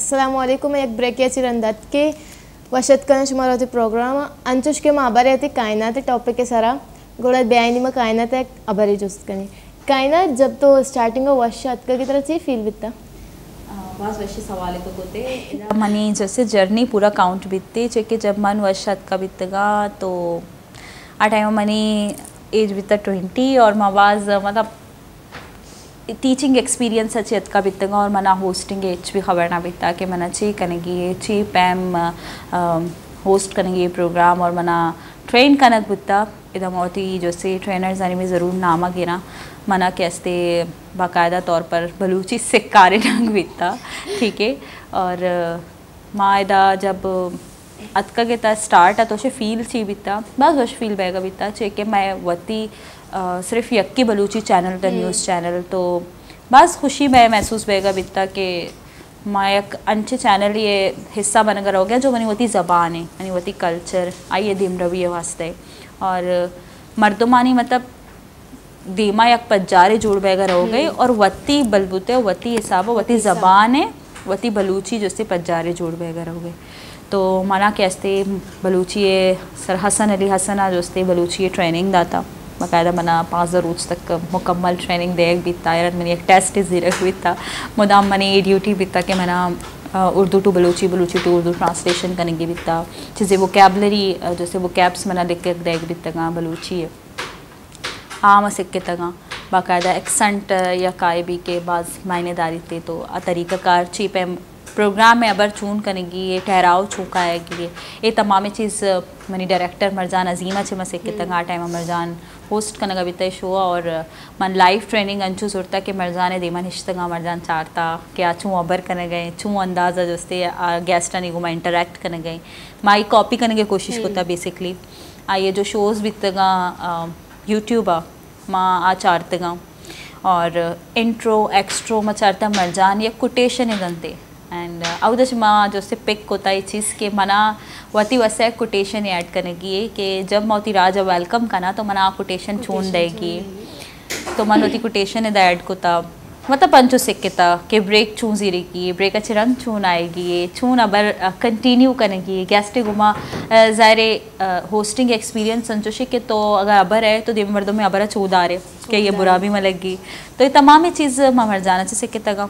अस्सलामुअलैकुम एक ब्रेक याची रंदात के वशत कन शुमार होती प्रोग्राम अंचुश के माबारे होती कायनात टॉपिक के सारा गोड़ा बेआईनी में कायनात एक अबरे जुस्त कनी कायनात जब तो स्टार्टिंग का वशत का की तरह से फील बिता पाँच वर्ष सवाल तो होते मनी जैसे जर्नी पूरा काउंट बीतती चूँकि जब मन वशत का बीतगा तो आ टाइम मनी एज बीता 20 और मवाज मतलब टीचिंग एक्सपीरियंस अच्छी अतका बीतगा और मना होस्टिंग एच भी खबर ना बीता कि मना ची कनेगी ची पैम होस्ट करेंगे ये प्रोग्राम और मना ट्रेन कनक बुत्ता इधम और थी जैसे ट्रेनर्स आने में ज़रूर नामा गिना मना कैसे बाकायदा तौर पर बलूची सिक्कारे ढंग बीतता ठीक है। और माँ इदा जब अतका के ता स्टार्ट है तो उसे फील ची बीतता बस वश फील बैगा बीतता चेके मैं वती सिर्फ यक्की Balochi channel the news channel तो बस खुशी मैं महसूस बैगा बीतता कि माँ एक अच्छे चैनल ये हिस्सा बनकर हो गया जो मनीवती ज़बान है मनीवती कल्चर आइए धीमरवी वास्ते और मर्दमानी मतलब धीमा एक पजारे जोड़ बैगर हो गए और वती बलबूते वती हिसाब वती ज़बान है वती बलूची जैसे पजारे जोड़ बैगर हो गए तो माना कैसे बलूची सर हसन अली हसना जैसे बलूची ट्रेनिंग दाता बाकायदा मना 5 रोज़ तक मुकम्मल ट्रेनिंग देख बीतता यार मैंने एक टेस्ट जीरक बीतता मुदाम मैंने ये ड्यूटी बीतता कि मैंने Urdu to Balochi Balochi to Urdu translation करने की बीतता जैसे वो कैबलरी जैसे वो कैब्स मना लिख के देख बीतता बलूची है आम सिक्के तगा बाकायदा एक्सेंट या कायबी के बाद मायनेदारी थे तो तरीक़ाकार चीप एम प्रोग्राम में अबर चून करेगी ये ठहराव छूका है कि ये तमाम चीज़ मनी डायरेक्टर मरजान अजीमा छे मसे के तंगा टाइम मरजान होस्ट करने का बीता शो और मन लाइव ट्रेनिंग अंचू सुरता के मरजान देमा निश्तगा मरजान चारता कि आ छूँ अबर करने गए छूँ अंदाज़ा जस्ते गेस्ट आने को मैं इंटरेक्ट करने गए माई कॉपी करने की कोशिश करता बेसिकली ये जो शोज़ बीतगा यूट्यूब माँ आ चारतगा और इंट्रो एक्स्ट्रो में चारता मरजान या कोटेशन गंते एंड अवदश माँ जैसे पिक होता है चीज़ के मना वती वसैक कोटेशन ऐड करने की कि जब मोती राजा वेलकम करना तो मना कोटेशन छोड़ देगी तो मन होती कोटेशन इधर ऐड कोता मतलब पंचो सिक्केता के ब्रेक छूँ जीरे की ब्रेक अच्छे रंग छून आएगी ये छून अबर कंटिन्यू करने की गेस्टे घुमा ज़ायरे होस्टिंग एक्सपीरियंस संतोषी के तो अगर अबर है तो देव मर्दों में अबर चूदा रहे कि ये बुरा भी मलगी तो ये तमाम चीज़ मर जाना चाहिए सिक्के तगा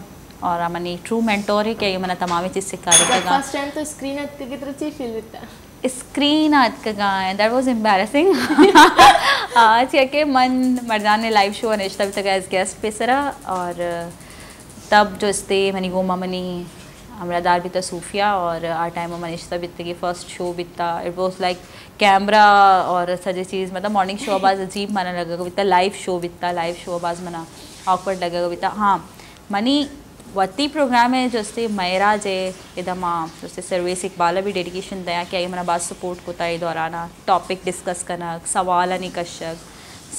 और मैंने ट्रू मेंटोर है क्या ये मैंने तमाम चीज़ सिखा दी थी फर्स्ट टाइम तो स्क्रीन आटक की तरफ से फील होता स्क्रीन आटक गाएं दैट वाज एम्बैरेसिंग आज क्या के मन मरजान ने लाइव शो अनिश्चित तक एज गेस्ट पे सरा और तब जो इस्ते मनी गोमा मनी हमरादार बीता सूफिया और आ टाइम में अनिश्चित बीतते कि फर्स्ट शो बीता इट वॉज लाइक कैमरा और सजे चीज़ मतलब मॉर्निंग शो आवाज़ अजीब मना लगेगा बीता लाइव शो आवाज़ मना ऑकवर्ड लगेगा बीता हाँ मनी वती प्रोग्राम है जैसे मैरा जे इधमा जैसे सर्विस इकबाला भी डेडिकेशन दया क्या हमारा बात सपोर्ट होता है दौराना टॉपिक डिस्कस कनक सवाल नहीं कशक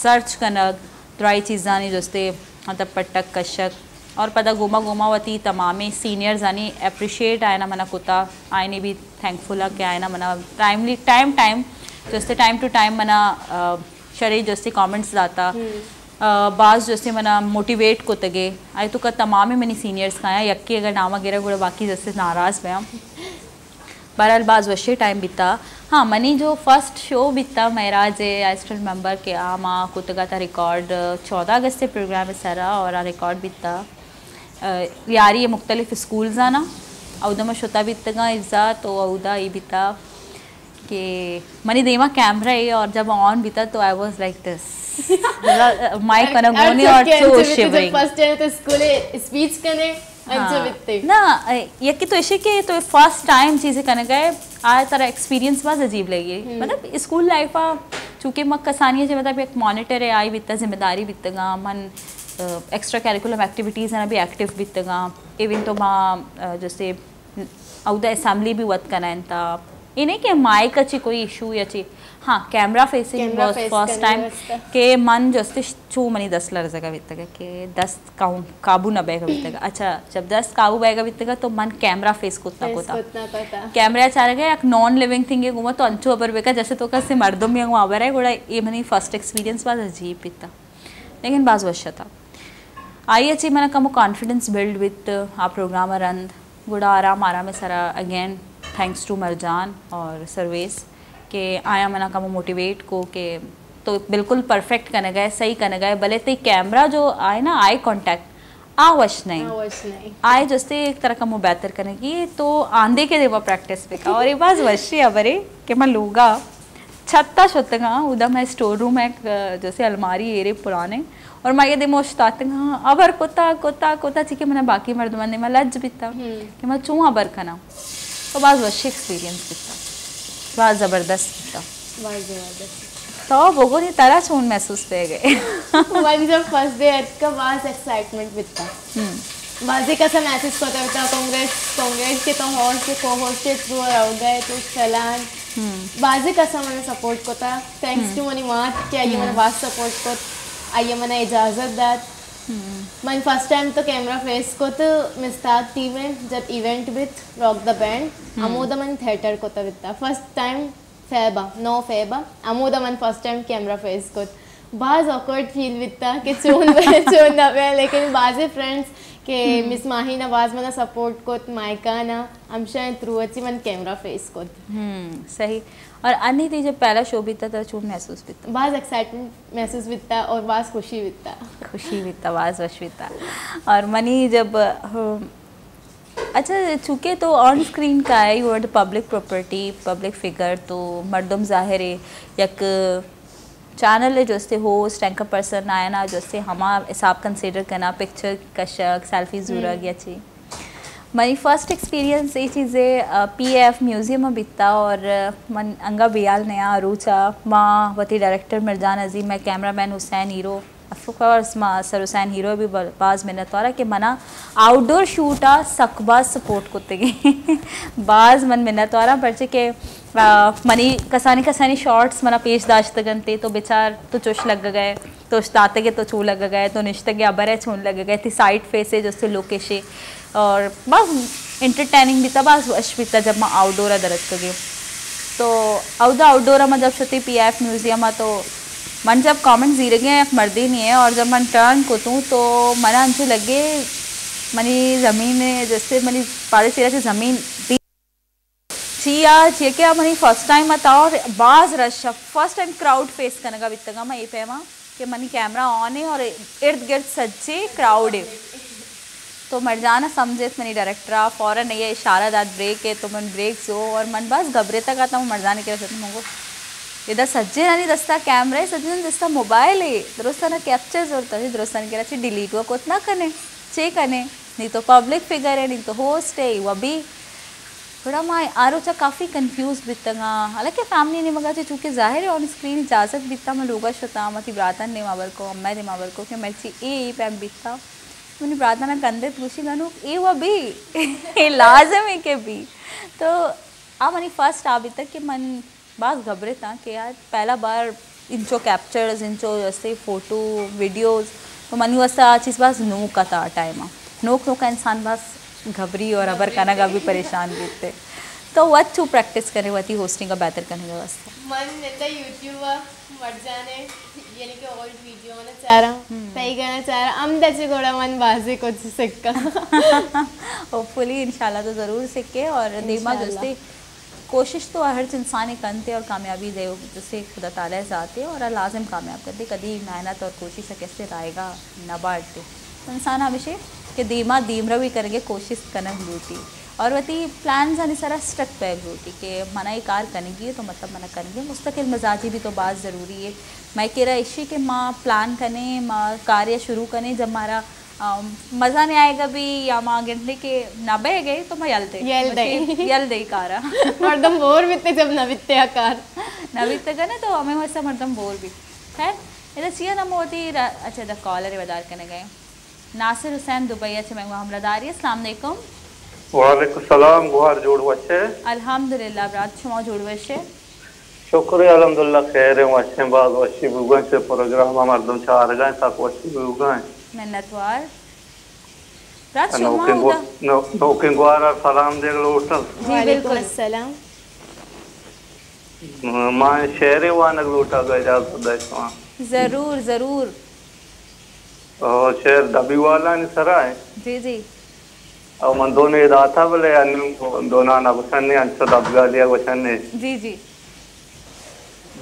सर्च कनक ड्राई चीज़ा नहीं जैसे मतलब पटक कशक और पता गोमा गोमा वती तमाम सीनियर्स आनी अप्रिशिएट आए ना मना कुता आए भी थैंकफुल के आए ना मना टाइमली टाइम टाइम जैसे टाइम टू टाइम मना शरीर जैसे कॉमेंट्स दाता बाज जैसे मना मोटिवेट को तगे आई तो का तमाम मैंने सीनियर्स का आया यक्की अगर नाम वगैरह गुड़ा बाकी जैसे नाराज़ मैं बहरहाल बाज वशे टाइम बीता हाँ मनी जो फर्स्ट शो बीता मेरा जे आई स्टिल रिमेंबर के आ माँ कुतगा था रिकॉर्ड 14 अगस्त से प्रोग्राम है सारा और आ रिकॉर्ड बीता यारी मुख्तलिफ स्कूल आना अहदा में शोता बीतगा इज़ा तो अहदा ये बीता कि मनी देमा कैमरा है और जब ऑन बीता तो I was like this mic कनगोनी और शो शिवरिंग फर्स्ट टाइम तो स्कूले स्पीच कने अंचो बिते ना ये कि तो ऐसे के तो फर्स्ट टाइम चीजें कने गए आ तरह एक्सपीरियंस बात अजीब लगी मतलब स्कूल लाइफ आ चूंकि मक कसानिया से मतलब एक मॉनिटर है आई बिता जिम्मेदारी बितगा मन एक्स्ट्रा करिकुलम एक्टिविटीज ना भी एक्टिव बितगा इवन तो मां जैसे औदा असेंबली भी वत कनान था इन्हें के माइक अच्छी कोई इशू या ची हाँ camera facing was first time के मन जस्ते छू मनी 10 लर्ज़ा बीतगा के 10 काबू ना बैगा बीतगा अच्छा जब 10 काबू बैगा बीतगा तो मन कैमरा फेस कुत्ता कोता कैमरा चार गया एक नॉन लिविंग थिंग है घुमा तो अंचू अबर बेका जैसे तो कैसे मर्दों में घुमा अबर है गोड़ा ये मनी फर्स्ट एक्सपीरियंस बाज अजीब बीता लेकिन बाज वश्य था आई अच्छी मैंने कम confidence build with a programmer अंद गुडारा मारा में सारा अगेन थैंक्स टू मरजान और सर्वेस के आया मना का मोटिवेट को के तो बिल्कुल परफेक्ट कने गए सही कने गए भले ते कैमरा जो आए ना आई कांटेक्ट आवश नहीं आए जस्ते एक तरह का मो बेहतर कने की तो आंधे के देवा प्रैक्टिस पे का और ये बात वर्षी अबरे के मैं लूगा छत्ता छत्ता उदा मैं स्टोर रूम है जैसे अलमारी एरे पुराने और मैं ये देमोशताते हाँ अबर कोता कोता कोता ची के मैंने बाकी मर्दमान ने मैं लज्ज बीता कि मैं चूँ अबर खाना तो बाज वशी एक्सपीरियंस बीता बाज ज़बरदस्त बीता तो वो ने तारा चून महसूस पे गए वाली जब फर्स्ट डे का बाज एक्साइटमेंट बीता बाजी का सब मैसेज पता बीता कांग्रेस कांग्रेस के तो हॉर्स के कोहोर्स के थ्रू आउट गए तो चलान बाजी का सब मैंने सपोर्ट कोता थैंक्स टू मनी मात क्या ये मैंने बाज सपोर्ट को आइए मना इजाज़त दात मैं फर्स्ट टाइम तो कैमरा फेस को तो मिस्ताद टीम में जब event with rock the band अमोदा मन थिएटर को तो वित्ता फर्स्ट टाइम फेबा नौ फेबा अमोदा मन फर्स्ट टाइम कैमरा फेस को बाज ऑकवर्ड फील वित्ता कि चून ना पे लेकिन बाजे फ्रेंड्स के मिस माही नवाज मना सपोर्ट कोत मायका ना हमशाएं त्रुवची मन कैमरा फेस कोत सही और अन्य थी जब पहला शो बीता तो चूम महसूस बीता बाज एक्साइटमेंट महसूस बीता और बाज खुशी बीता बाज वश बीता और मनी जब अच्छा चूँकि तो ऑन स्क्रीन का है you are the public property public figure तो मर्दम जाहिर है यक चैनल है जैसे होस्ट एंकर पर्सन आया ना जैसे हमारा हिसाब कंसीडर करना पिक्चर कशक सेल्फी जूरा गया ची मेरी फर्स्ट एक्सपीरियंस ये चीज़ें पीएफ म्यूजियम में बीता और मन अंगा बियाल नया अरूचा माँ वती डायरेक्टर मिर्जान अजीम मैं कैमरामैन हुसैन हीरो अफकोर्स माँ सर हुसैन हीरो भी बाज मेहनत तो रहा कि मना आउटडोर शूट आ सकबाज सपोर्ट करते गए बाज मन मेहनत तो रहा बच्चे के मनी कसानी कसानी शॉर्ट्स मना पेश दाश्त गनते तो बेचार तो चुश लग गए तो उश्ताते के तो चू लग गए तो निश्ते के अबर है छून लग गए थी साइड फेस है जैसे लोकेशे और बस इंटरटेनिंग भी था बस वश भी था जब मैं आउटडोर दरद कर गई तो आउदा आउटडोर में जब छुती पी एफ म्यूज़ियम तो मन जब कॉमेंट जीरे गए मर्दी नहीं है और जब मन टर्न कोतूँ तो मना अंशु लगे मनी ज़मीन जैसे मनी पारे सिरा से ज़मीन चिया चे क्या मनी फर्स्ट टाइम आता और बाज rush first time crowd face करने का बितगा मैं ये पैमा कि मनी कैमरा ऑन है और इर्द गिर्द सच्चे क्राउड है तो मरजाना समझे तो मनी डायरेक्टरा फौरन ये इशारा दाद ब्रेक है तो मन ब्रेक जो और मन बस घबरे तक आता हूँ मरजाने के वजह मुझको इधर सज्जे नानी दस्ता कैमरा है सज्जे नानी दस्ता मोबाइल है दुरुस्त ना कैप्चर जरूरत है दुरुस्त ना करा चाहिए डिलीट हुआ कुछ ना करने चेक करने नहीं तो पब्लिक फिगर है नहीं तो होस्ट है वह भी थोड़ा माँ आरोचा काफ़ी कंफ्यूज बीतता हालांकि फैमिली ने मगा चूँकि जाहिर है ऑन स्क्रीन इजाज़त बीतता मैं लोगा शता मती ब्रातन ने मावर को अम्मा ने मावर को कि मैं ए पैम बीतता मैंने ब्राता ना कंधे पूछी गानू ए हुआ बी लाजम है के बी तो आ मनी फर्स्ट आ बीता कि मन बात घबरे था कि यार पहला बार इंचो कैप्चर्स इंचो जैसे फ़ोटो वीडियोज़ तो मनी वैसा चीज़ बस नोक का था टाइम नोक नोक का इंसान बस घबरी और अबर काना का भी परेशान बीतते तो वो अच्छू प्रैक्टिस करे वती होस्टिंग का बेहतर करने का वास्ते मन नेता यूट्यूब मर जाने यानी कि ओल्ड वीडियो ना चाह रहा सही गाना चाह रहा हम दचे घोड़ा मन बाजे कुछ सिक्का होपफुली इंशाल्लाह तो ज़रूर सिक्के और दिमा जैसे कोशिश तो हर इंसान ही करते और कामयाबी दे जैसे खुदा ताला जाते और लाजम कामयाब करते कभी मेहनत और कोशिश कैसे रहेगा ना बांटते तो इंसान हमेशा कि धीमा धीमरा भी करेंगे कोशिश करना ब्यूटी और वती प्लान जाने सारा स्ट्रक पे ब्यूटी के मना ही कार करेंगी तो मतलब मना करेंगे मुस्तकिल मजाजी भी तो बात ज़रूरी है मैं कह रहा इसी के माँ प्लान करें माँ कार्य शुरू करें जब हमारा मज़ा नहीं आएगा भी या माँ गिरने के ना बह गए तो मैं यल दे कारा मरदम बोर बीतते जब नवित्या कार नवित्य का ना तो हमें वैसा मरदम बोर भी खैर इधर चाहिए ना मोती अच्छा इधर कॉलर बाजार करने गए नासिर हुसैन दुबई अच्छे मैं हमलादारी अस्सलाम वालेकुम वालेकुम सलाम गुहार जोड़वा छे अल्हम्दुलिल्लाह रात छमा जोड़वा छे शुक्र अल्हम्दुलिल्लाह खैर है अच्छे बात अच्छी बुगा से प्रोग्राम हमार दम चार गए सा को अच्छी बुगा मेहनतवार रात छमा नौके गुहार सलाम दे लोटल जी बिल्कुल सलाम मां शहर वान लोटा गए रात सदा जरूर जरूर और शेर दबी वाला ने सरा है जी जी और मन दोनों ये दाता बोले अन्य दोनों ना बचन ने अंशत दबगा लिया बचन ने जी जी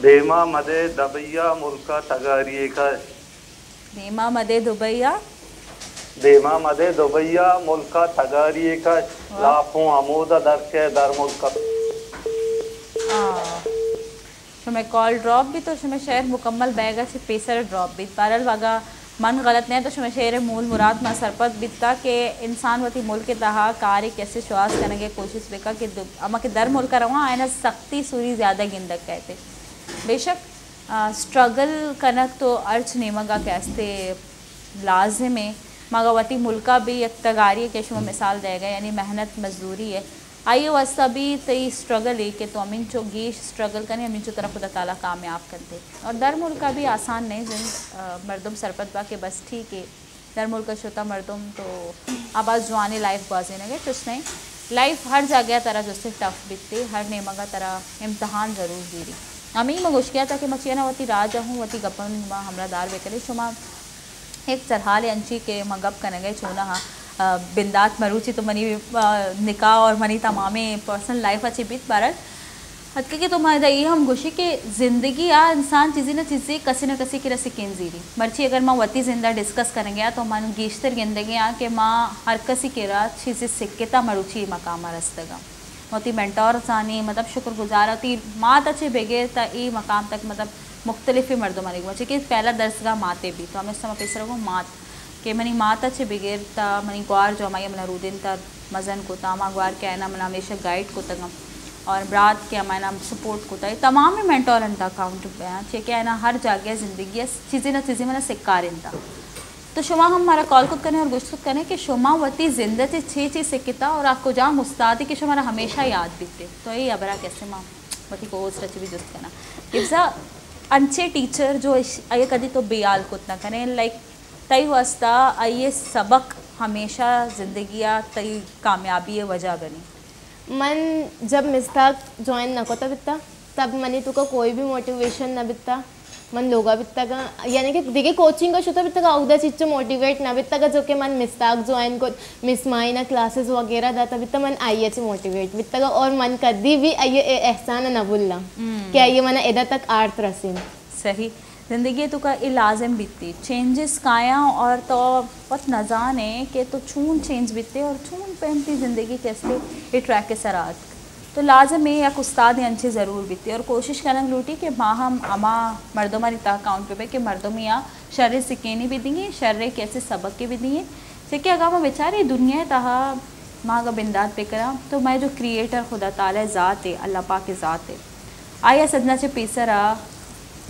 देमा मधे दबैया मुर्का तगारी का देमा मधे दुबैया देमा मधे दुबैया मुर्का तगारी का लाफों आमोदा दर्शे दर मुर्का शुमे कॉल ड्रॉप भी तो शुमे शेर मुकम्मल बैगा से पेसर ड्रॉप भी बारल वागा मन गलत नहीं तो शुमे शेर मूल मुराद में सरपत बिता के इंसान वती मुल्क के तहा कार्य कैसे श्वास करने की कोशिश बेका कि अमा के दर मुल्क रवा आयना सख्ती सूरी ज़्यादा गिंदक कहते बेशक स्ट्रगल कनक तो अर्च नेमगा कैसे लाजम है मगर वती मुल्क भी एक तगारी के शुमा मिसाल देगा यानी मेहनत मजदूरी है आइए वह सभी तई स्ट्रगल है कि तो अमीन चो गेश स्ट्रगल करें अमीन चो तरफ खुदा ताला कामयाब कर दे और दर मुल्क का भी आसान नहीं जिन मर्दम सरपत बा के बस ठीक है दर मुल्क का छोटा मर्दम तो आबाज जवानी लाइफ बाजे न गए कुछ नहीं लाइफ हर जगह तरह जो से टफ बीतते हर नेमा का तरह इम्तहान ज़रूर दी रही अमीन में घुश गया था कि मचिया ना वती राज हूँ वती गपन माँ हमरा दार बेकरे शुमा एक सरहाल अंशी के मगप कन गए चोना हाँ बिंदात मरूची तो मनी निकाह और मनी तमामे पर्सनल लाइफ अच्छी बीत बारत हद के तुम्हारा ये हम गुशी के ज़िंदगी या इंसान चीज़ें ना चीज़ें कसी न कसी की रसिकें जीरी मर्ची अगर माँ वती जिंदा डिस्कस करेंगे तो मान गेशतर गिंदगी आ कि माँ हर कसी के रात चीज़ें सिक्केता मरूची मकाम रस्तगा मोती मेंटोर सानी मतलब शुक्रगुजार होती मात अच्छे बेगे ता ई मकाम तक मतलब मुख्तलिफ मर्दमानी मर्ची के पहला दर्जगा माते भी तो हमें समय पेसर को मात के मनी माता छे बिगेर ता मनी ग्वार जो हमारी मना रूदिन ता मज़न को तामा ग्वार के आना मना हमेशा गाइड को तगम और ब्रात के हमारे नाम सपोर्ट को ता तमाम ही मेंटोर इंता अकाउंट पे चे के आना हर जगह ज़िंदगी चीज़ें ना चीज़ें मना सिक्कार इंता तो शुमा हम हमारा कॉल खुद करें और गुश्त खुद करें कि शुमा वती जिंदा से छः चीज़ सिक्कता और आपको जहाँ मुस्तादी कि शुमारा हमेशा याद बीते तो ये अबरा कैसे माँ वती को उस रची भी जुस्त करना इफ्जा अच्छे टीचर जो ये कभी तो बेयाल खुद ना करें लाइक तई वास्ता ये सबक हमेशा ज़िंदगी तई कामयाबी वजह बनी मन जब मिस्ताक ज्वाइन न कोता बिता तब मनी तुका कोई भी मोटिवेशन न बिता मन लोगा बिता का यानी कि देखे कोचिंग का शुता बिता का उदा चीज़ मोटिवेट ना बिता का जो के मन मिस्ताक ज्वाइन को मिस माइना क्लासेस वगैरह दाता बिता मन आई अच्छे मोटिवेट बिता का और मन कदी भी आइए एहसान न भूलना कि आइए मना एदा तक आर्थ रसीन सही ज़िंदगी तो का इलाजम बीतती चेंजेस काया और तो बहुत नजान है कि तो छून चेंज बीतते और छून पहनती ज़िंदगी कैसे ये ट्रैक के सरात तो लाजम है या उस्ताद अंशे ज़रूर बीतती और कोशिश करन लूटी कि माँ हम अमा मर्दों मारी तह काउंट पे कि मर्दों में या शर्र सिकेनी भी दिए शर्र कैसे सबक के भी दिए सिक्के अगर हम बेचारे दुनिया तहा माँ का बिंदात पे करा तो मैं जो क्रिएटर खुदा ताला ज़ात है अल्लाह पाक के ज़ात है आया सदना से पेसरा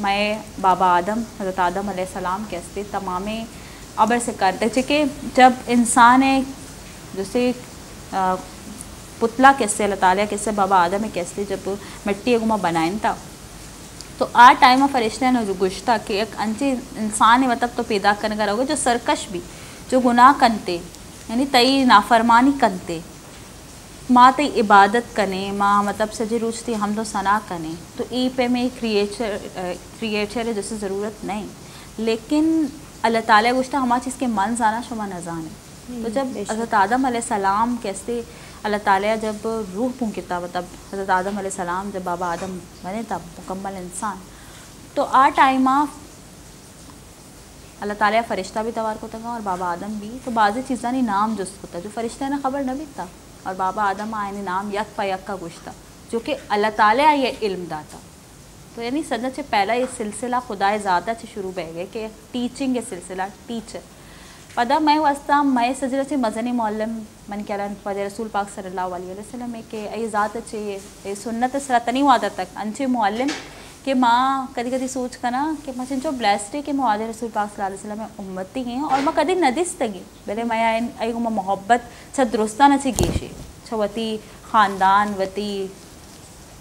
मैं बाबा आदम हज़रत आदम अलैहिस्सलाम कैसे तमाम अबर से करते चके जब इंसान है जैसे पुतला कैसे अल्लाह ताला कैसे बाबा आदम है कैसे जब मिट्टी गुमा बनाए था तो आ टाइम ऑफ फरिश्ते ने जो गुश्ता कि एक अंचे इंसान है मतलब तो पैदा करने का रहोगे जो सरकश भी जो गुनाह करते यानी तई नाफरमानी करते माँ तई इबादत करें माँ मतलब सजे रूच थी हम तो सना करें तो ई पे में क्रिएटर है जैसे ज़रूरत नहीं लेकिन अल्लाह ताला गुश्ता हमारा चीज़ के मन जाना शुमा न जाने तो जब हज़रत आदम अलैहिस्सलाम कैसे अल्लाह ताला जब रूह पूंकिता मतलब हज़रत आदम अलैहिस्सलाम जब बाबा आदम बने तब मुकम्मल इंसान तो आ टाइम ऑफ अल्लाह ताला फरिश्ता भी तवार को तगा और बाबा आदम भी तो बाज़ी चीज़ा नहीं नाम जुस्त होता जो फरिश्ता ने खबर न बीता और बाबा आदम आयने नाम यक पयक का गुश्ता जो कि अल्लाह ताला ये इल्म दाता तो यानी सदन से पहला ये सिलसिला खुदाए ज़्यादा से शुरू बह गए कि टीचिंग ये सिलसिला टीचर पदा मैं वास्ता मैं सजर से मजन मौलम मन के पद रसूल पाक सल्लल्लाहु अलैहि वसल्लम है कि ये ज़ात अच्छे सुन्नत सरातनी वादा तक अंचे मौलम कि माँ कभी कभी सोच करना कि माँ जो ब्लेस्ड है कि माँ आदर रसूल पाक सल्लल्लाहु अलैहि वसल्लम में उम्मती हैं और माँ कभी नदिस तगी भले मैं आई माँ मोहब्बत छ दुरुस्ता न छी गेशे छवती ख़ानदान वती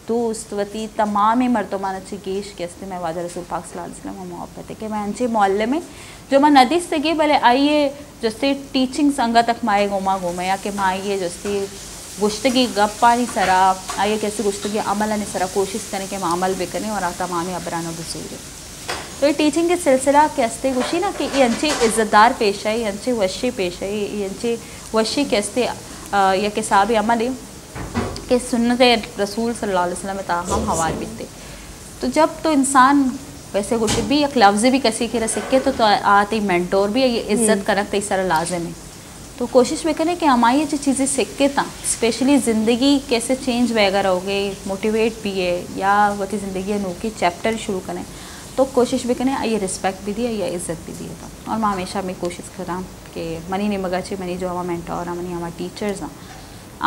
दोस्त वती तमाम मरतमान अच्छी गेश कैसे मैं वादर रसूल पाक सल्लल्लाहु अलैहि वसल्लम में मोहब्बत है कि मैं अंचे मोहल्ले में जो माँ नदिस तगी भले आइए जैसे टीचिंग संगा तक माए घुमा घूमे या कि माँ आइए जैसे गुश्तगी गप पानी सरा आइए कैसे गुश्तगी अमल आने सरा कोशिश करें कि हम अमल भी करें और तमाम अबराना बसूर तो ये टीचिंग के सिलसिला कैसे गुशी ना कि ये अंचे इज़्ज़तदार पेशा है ये अंचे वशी पेशा है ये अंचे वशी कैसे यह साहब अमल है कि सुन्नत रसूल सल्लल्लाहु अलैहि वसल्लम ताहम हवार बीते। तो जब तो इंसान वैसे कुछ भी एक लफ्ज़ भी कसी के रसके तो आते मेंटोर भी ये इज्जत करक तो सारा लाजम है। तो कोशिश में करें कि हमारी जो चीज़ें सीखे था स्पेशली ज़िंदगी कैसे चेंज वगैरह हो गई मोटिवेट भी है या वह ज़िंदगी नोकी चैप्टर शुरू करें तो कोशिश भी करें ये रिस्पेक्ट भी दिए या इज़्ज़त भी दिए था। और मैं हमेशा मैं कोशिश कराँ कि मनी निमगचे मनी जो हमारा मेंटोर मनी हमारा टीचर्स हाँ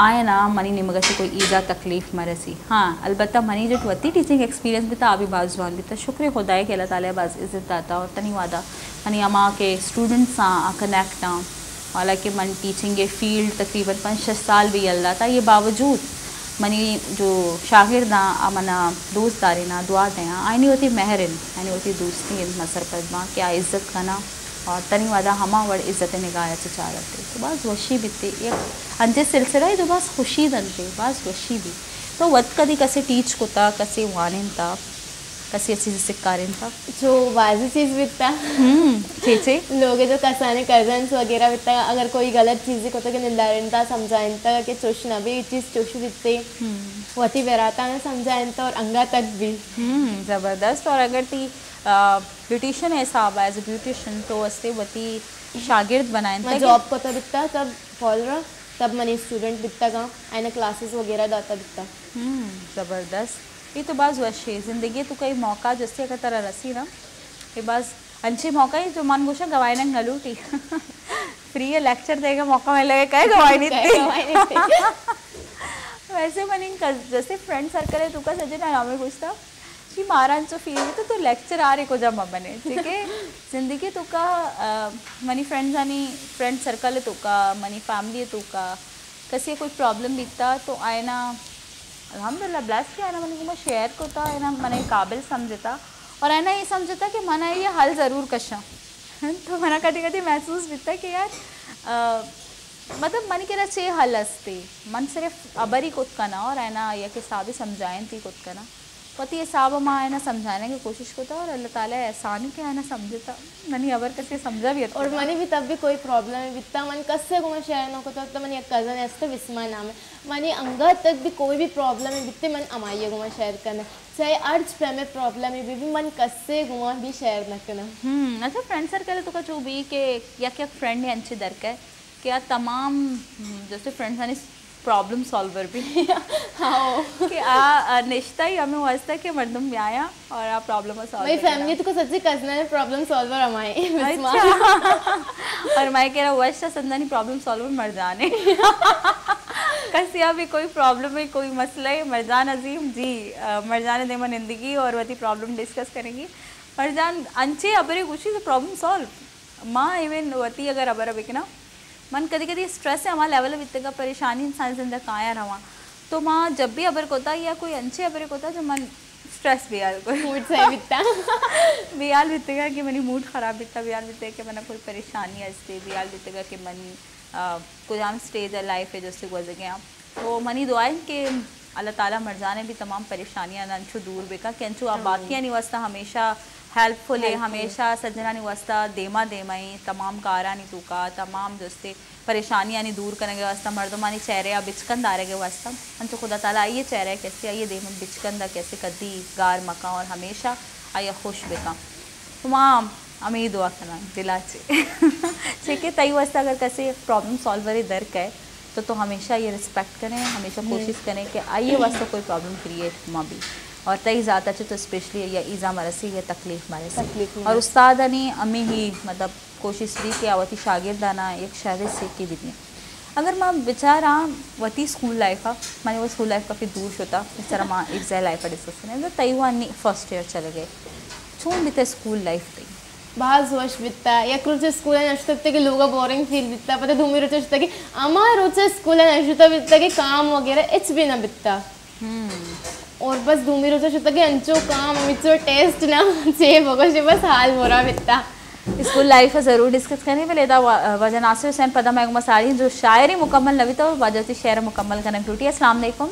आए ना मनी निमगचे कोई ईजा तकलीफ़ मरसी। हाँ अलबत्ता मनी जो वती टीचिंग एक्सपीरियंस भी था आबी बाज जवान भी था शुक्र खुदा है कि अल्लाह ताला बाज इज़्ज़त दाता और तनी वादा मनी अमा के स्टूडेंट्स हाँ कनेक्ट हाँ हालांकि मन टीचिंग के फील्ड तकरीबन 5-6 साल भी अल्लाह था ये बावजूद मनी जो शागिर्द मना दोस्त आ रहे ना दुआ दें आईनी होती महरिन यानी होती दोस्ती मसर पदमा क्या इज़्ज़त करना और तनी वादा हमा वर्ड इज़्ज़त निगाह से चाह रखते तो बस वशी बीते एक अंजे सिलसिला है जो बस खुशी दनते बस वशी भी तो वत कदी कैसे टीच को था कैसे वानिन था कैसी अच्छी चीज़ सिक्कारिन था जो वाजी चीज़ बीतता चीचे लोग जो कसाने कजन्स वगैरह बीतता अगर कोई गलत चीज़ को तो कि निंदारिनता समझाइनता कि चुश ना भी चीज़ चुश बीतते वती बेराता ना समझाइनता और अंगा तक भी ज़बरदस्त। और अगर ती ब्यूटिशन है साहब एज ए ब्यूटिशन तो वस्ते वती शागिर्द बनाइनता जॉब को तो बीतता तब फॉलरा तब मनी स्टूडेंट बीतता का आइना क्लासेस वगैरह दाता बीतता ज़बरदस्त। ये तो बाज़ वशे ज़िंदगी तो कई मौका जैसे अगर तरह रसी ना ये बाज़ अच्छे मौका ही जो मन गोशा गवाइना गलूटी फ्री है लेक्चर देगा मौका मिल लगे कहे गवाइनी वैसे मन जैसे फ्रेंड सर्कल है तू का सजे ना हमें कुछ था कि महाराज जो फील है तो लेक्चर आ रहे को जब मने ठीक है ज़िंदगी तो का मनी फ्रेंड्स यानी फ्रेंड सर्कल है तो का मनी फैमिली है तो का कैसे कोई प्रॉब्लम बीतता तो आए ना अलहमदिल्ला ब्लैस किया है ना मन को शेयर को था है ना मैंने काबिल समझता और है ना ये समझता कि मना ये हल ज़रूर कशा तो मना कभी कभी महसूस बीतता कि यार मतलब मन के रचे हल हंसते मन सिर्फ अबर ही खुद का ना और है ना यह कि साहब ही समझाएं थी खुद का ना पति ये साहब हम है ना समझाने की कोशिश को था और अल्लाह ताला एहसान के है ना समझता मैंने अबर कैसे समझा भी और मैंने भी तब भी कोई प्रॉब्लम है बीतता मन कससे को मैं शेयर न करता तो मैंने एक कज़न है तो विस्मा नाम है मैंने अंगा तक भी कोई भी प्रॉब्लम है बीतते मन अमाइया को मैं शेयर करना चाहे अर्ज पे में प्रॉब्लम है भी मन कससे घुमा भी शेयर न करना। अच्छा फ्रेंड सर्कल है तो जो भी कि या क्या फ्रेंड है अच्छी दरक है क्या तमाम जैसे फ्रेंड्स हैं प्रॉब्लम सॉल्वर भी हाँ कि आ निश्ता ही हमें वास्ता कि मर्दम भी आया और आप प्रॉब्लम सॉल्व मेरी फैमिली तो को सच्ची कजना है प्रॉब्लम सॉल्वर हमारे और मैं कह रहा वास्ता संदानी प्रॉब्लम सॉल्वर मर्दाने कसिया भी कोई प्रॉब्लम है कोई मसला है मर्दान अजीम जी मर्दान देमा जिंदगी और वही प्रॉब्लम डिस्कस करेंगी मर्दान अंचे अबरे खुशी से प्रॉब्लम सॉल्व माँ इवन वती अगर अबर अब ना मन कभी कभी स्ट्रेस है हमारा लेवल इतने का परेशानी इंसान जिंदा काया रहा तो माँ जब भी अबर कोता या कोई अच्छे अबर कोता जो मन स्ट्रेस बियाल को मूड सही बीतता बियाल बीतेगा कि मनी मूड ख़राब बीतता बियाल बीते कि मना कोई परेशानी हंसते बियाल बीतेगा कि मनी कोई आम स्टेज है लाइफ है जैसे गुजर गया तो मनी दुआएं कि अल्लाह ताला मर्जाने भी तमाम परेशानियाँ अंशु दूर बेका कि अंशु आप बाकियाँ निवास्ता हमेशा हेल्पफुल है हमेशा सजना निवास्ता देमा देमा ही तमाम कारा नहीं तूका तमाम दोस्ते परेशानियाँ नहीं दूर करने के वास्ता मर्दमानी चेहरे या बिचकंद आ रहे के वास्ता अंशु खुदा ताला आइए चेहरे कैसे आइए देमा बिचकंदा कैसे कदी गार मका और हमेशा आइए खुश बेका तमाम अमीर दुआ करना दिलाचे ठीक है तई वास्ता अगर कैसे प्रॉब्लम सॉल्वर दर्क है तो हमेशा ये रिस्पेक्ट करें हमेशा कोशिश करें कि आइए वास्ता कोई प्रॉब्लम क्रिएट माँ भी और तई ज़्यादा तो स्पेशली या ईज़ा मरसी या तकलीफ़ मरसी और उस्ताद ने अमी ही मतलब कोशिश की कि आवती शागिर्दाना एक शायद से की बितनी अगर माँ बेचारा वती स्कूल लाइफ आ मैंने वो स्कूल लाइफ काफ़ी दूर होता इस तरह माँ एग्जाम लाइफ का डिस्कस करें तो तई हुआ नहीं फर्स्ट ईयर चले गए छून बीता स्कूल लाइफ तई बाज वश बीतता या कुछ स्कूल नशुता कि लोग बोरिंग फील बीतता पता धूमी रोचता कि अमार रोचे स्कूल नशुता बीतता कि काम वगैरह इच भी ना बीतता और बस धूमी रोचा शुता कि अंचो काम मिचो टेस्ट ना सेव होगा जो बस हाल हो रहा बिता स्कूल लाइफ है ज़रूर डिस्कस करने वाले था वजह नासिर हुसैन पदा महकमा सारी जो शायरी मुकम्मल नवी था और वाजती शेर मुकम्मल करना टूटी। अस्सलाम वालेकुम।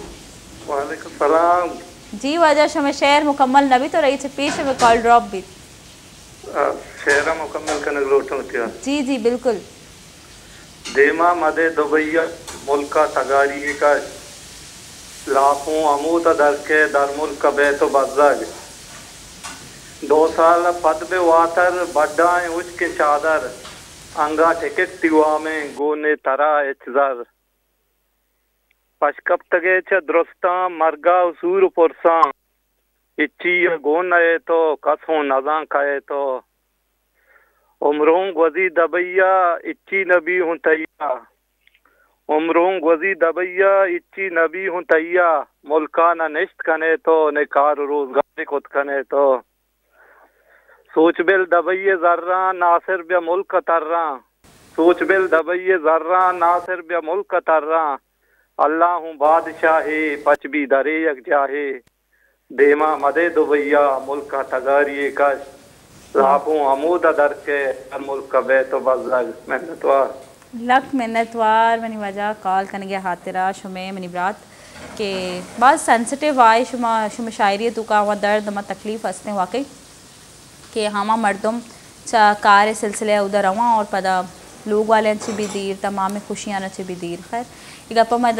वालेकुम सलाम जी। वजह शमे शेर मुकम्मल नवी तो रही से पेश में कॉल ड्रॉप भी शेर मुकम्मल करना जी जी बिल्कुल देमा मदे दुबैया मुल्का तगारी का लाखों अमूत दरके दर मुल्क बेतो बजग 2 साल पदबे वातर बड्डाएं उच के चादर अंगा टिकट तिवा में गोने तरा एचजर पशकप तगे च द्रुस्ता मरगा उसूर पुरसा इच्छी गोन आए तो कसों नजा खाए तो उम्रों गजी दबैया इच्छी नबी हूँ तैया उम्रों गजी दबैया इच्छी नबी हूँ तैया मुल्का न निश्त कने तो ने कार रोजगार खुद कने तो सोच बिल दबैये जर्रा नासिर ब्या मुल्क तर्रा सोच बिल दबैये जर्रा नासिर ब्या मुल्क तर्रा अल्लाह हूँ बादशाह पच भी दरे यक जाहे देमा मदे दुबैया मुल्क तगारी कश लाखों अमूद दर के हर मुल्क बे तो बजल मेहनतवार लख मेहनतवार मनी वजह कॉल करने गया हाथरा शुमे मनी बरात के बहुत सेंसिटिव आए शुमा शुम शायरी तो का हुआ दर्द मा तकलीफ हंसने वाकई के हामा मर्दम चा कार सिलसिले उधर आवा और पदा लोग वाले अच्छी भी दीर तमाम में खुशियाँ अच्छी भी दीर खैर एक गप्पा मद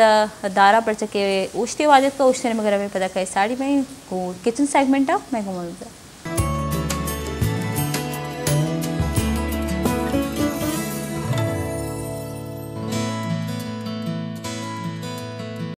दारा पर चके उछते वाजत का उछते मगर में पता कई साड़ी में किचन सेगमेंट आप मैं घूम